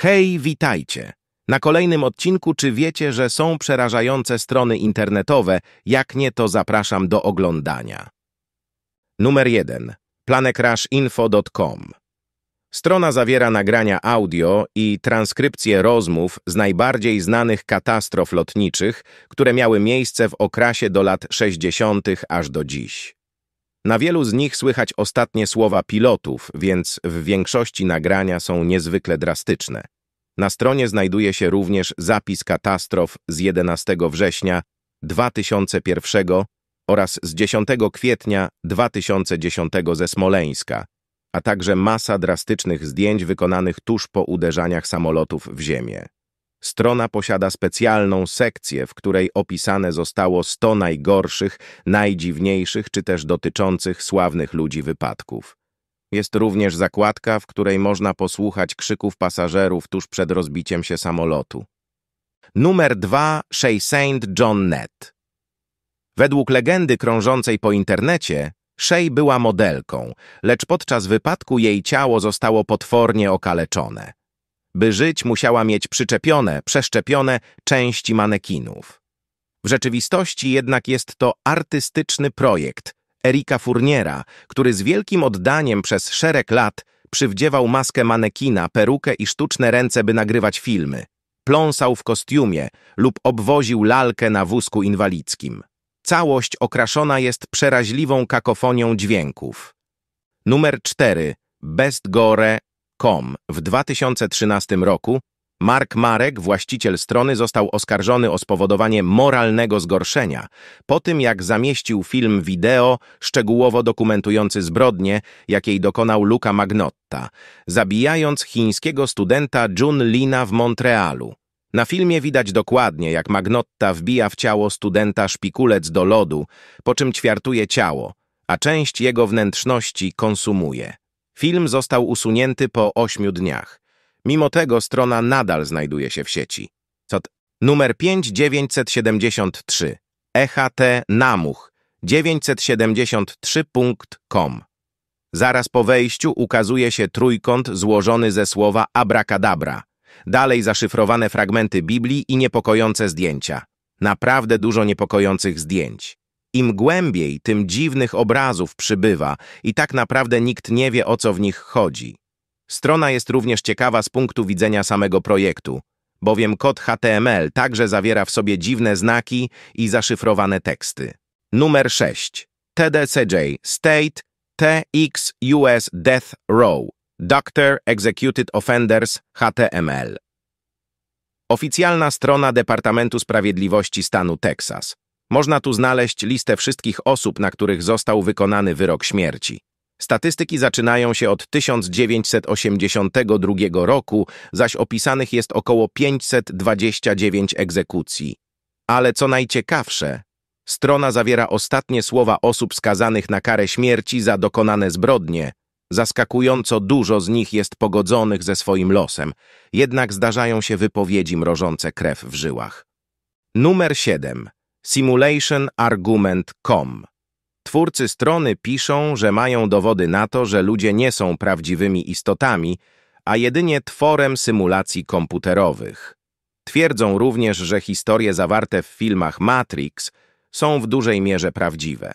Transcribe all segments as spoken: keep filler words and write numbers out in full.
Hej, witajcie! Na kolejnym odcinku czy wiecie, że są przerażające strony internetowe? Jak nie, to zapraszam do oglądania. Numer jeden. planecrashinfo kropka com. Strona zawiera nagrania audio i transkrypcje rozmów z najbardziej znanych katastrof lotniczych, które miały miejsce w okresie do lat sześćdziesiątych aż do dziś. Na wielu z nich słychać ostatnie słowa pilotów, więc w większości nagrania są niezwykle drastyczne. Na stronie znajduje się również zapis katastrof z jedenastego września dwa tysiące pierwszego oraz z dziesiątego kwietnia dwa tysiące dziesiątego ze Smoleńska, a także masa drastycznych zdjęć wykonanych tuż po uderzeniach samolotów w ziemię. Strona posiada specjalną sekcję, w której opisane zostało sto najgorszych, najdziwniejszych czy też dotyczących sławnych ludzi wypadków. Jest również zakładka, w której można posłuchać krzyków pasażerów tuż przed rozbiciem się samolotu. Numer dwa. Shea Saint Johnnet. Według legendy krążącej po internecie, Shea była modelką, lecz podczas wypadku jej ciało zostało potwornie okaleczone. By żyć, musiała mieć przyczepione, przeszczepione części manekinów. W rzeczywistości jednak jest to artystyczny projekt Erika Furniera, który z wielkim oddaniem przez szereg lat przywdziewał maskę manekina, perukę i sztuczne ręce, by nagrywać filmy, pląsał w kostiumie lub obwoził lalkę na wózku inwalidzkim. Całość okraszona jest przeraźliwą kakofonią dźwięków. Numer cztery. Best gore. W dwa tysiące trzynastym roku Mark Marek, właściciel strony, został oskarżony o spowodowanie moralnego zgorszenia po tym, jak zamieścił film wideo szczegółowo dokumentujący zbrodnię, jakiej dokonał Luka Magnotta, zabijając chińskiego studenta Jun Lina w Montrealu. Na filmie widać dokładnie, jak Magnotta wbija w ciało studenta szpikulec do lodu, po czym ćwiartuje ciało, a część jego wnętrzności konsumuje. Film został usunięty po ośmiu dniach. Mimo tego strona nadal znajduje się w sieci. Numer pięć tysięcy dziewięćset siedemdziesiąt trzy. E H T Namuch dziewięćset siedemdziesiąt trzy kropka com. Zaraz po wejściu ukazuje się trójkąt złożony ze słowa Abracadabra. Dalej zaszyfrowane fragmenty Biblii i niepokojące zdjęcia. Naprawdę dużo niepokojących zdjęć. Im głębiej, tym dziwnych obrazów przybywa i tak naprawdę nikt nie wie, o co w nich chodzi. Strona jest również ciekawa z punktu widzenia samego projektu, bowiem kod H T M L także zawiera w sobie dziwne znaki i zaszyfrowane teksty. Numer sześć. T D C J State T X U S Death Row Doctor Executed Offenders H T M L. Oficjalna strona Departamentu Sprawiedliwości stanu Teksas. Można tu znaleźć listę wszystkich osób, na których został wykonany wyrok śmierci. Statystyki zaczynają się od tysiąc dziewięćset osiemdziesiątego drugiego roku, zaś opisanych jest około pięćset dwadzieścia dziewięć egzekucji. Ale co najciekawsze, strona zawiera ostatnie słowa osób skazanych na karę śmierci za dokonane zbrodnie. Zaskakująco dużo z nich jest pogodzonych ze swoim losem, jednak zdarzają się wypowiedzi mrożące krew w żyłach. Numer siedem. Simulationargument kropka com. Twórcy strony piszą, że mają dowody na to, że ludzie nie są prawdziwymi istotami, a jedynie tworem symulacji komputerowych. Twierdzą również, że historie zawarte w filmach Matrix są w dużej mierze prawdziwe.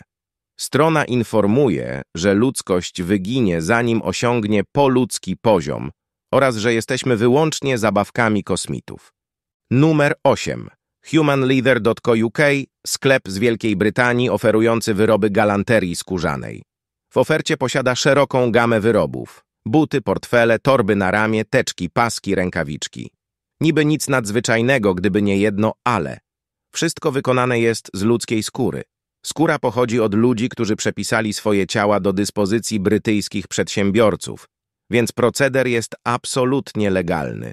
Strona informuje, że ludzkość wyginie, zanim osiągnie poludzki poziom oraz że jesteśmy wyłącznie zabawkami kosmitów. Numer osiem. Human Leader kropka co kropka uk, sklep z Wielkiej Brytanii oferujący wyroby galanterii skórzanej. W ofercie posiada szeroką gamę wyrobów. Buty, portfele, torby na ramię, teczki, paski, rękawiczki. Niby nic nadzwyczajnego, gdyby nie jedno ale. Wszystko wykonane jest z ludzkiej skóry. Skóra pochodzi od ludzi, którzy przepisali swoje ciała do dyspozycji brytyjskich przedsiębiorców, więc proceder jest absolutnie legalny.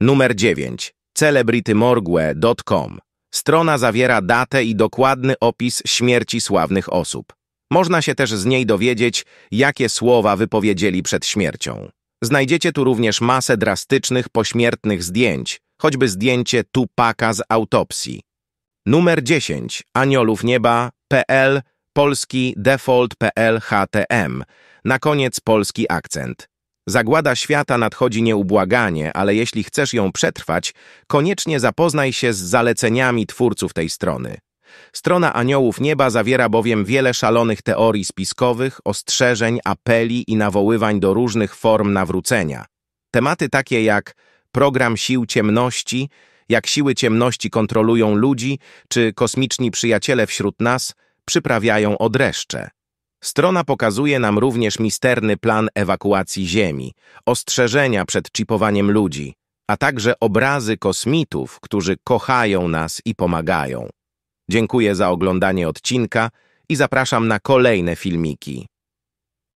Numer dziewięć. Celebrity Morgue kropka com. Strona zawiera datę i dokładny opis śmierci sławnych osób. Można się też z niej dowiedzieć, jakie słowa wypowiedzieli przed śmiercią. Znajdziecie tu również masę drastycznych, pośmiertnych zdjęć, choćby zdjęcie Tupaka z autopsji. Numer dziesięć. Aniołów Nieba kropka pl, polski default kropka pl htm, na koniec polski akcent. Zagłada świata nadchodzi nieubłaganie, ale jeśli chcesz ją przetrwać, koniecznie zapoznaj się z zaleceniami twórców tej strony. Strona Aniołów Nieba zawiera bowiem wiele szalonych teorii spiskowych, ostrzeżeń, apeli i nawoływań do różnych form nawrócenia. Tematy takie jak program sił ciemności, jak siły ciemności kontrolują ludzi, czy kosmiczni przyjaciele wśród nas przyprawiają o dreszcze. Strona pokazuje nam również misterny plan ewakuacji Ziemi, ostrzeżenia przed czipowaniem ludzi, a także obrazy kosmitów, którzy kochają nas i pomagają. Dziękuję za oglądanie odcinka i zapraszam na kolejne filmiki.